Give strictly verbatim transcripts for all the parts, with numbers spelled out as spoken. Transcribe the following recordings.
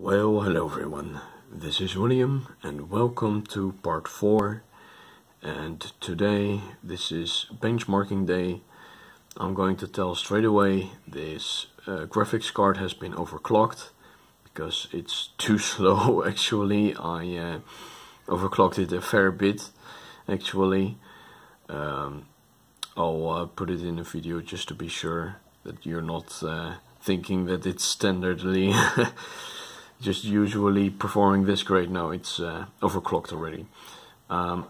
Well, hello everyone, this is William and welcome to part four, and today this is benchmarking day. I'm going to tell straight away this uh, graphics card has been overclocked because it's too slow. Actually I uh, overclocked it a fair bit actually. um, I'll uh, put it in a video just to be sure that you're not uh, thinking that it's standardly just usually performing this great. No, it's uh, overclocked already. Um,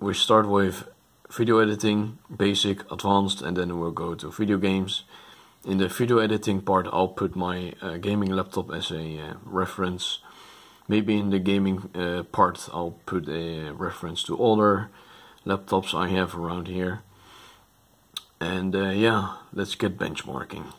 we start with video editing, basic, advanced, and then we'll go to video games. In the video editing part, I'll put my uh, gaming laptop as a uh, reference. Maybe in the gaming uh, part, I'll put a reference to older laptops I have around here. And uh, yeah, let's get benchmarking.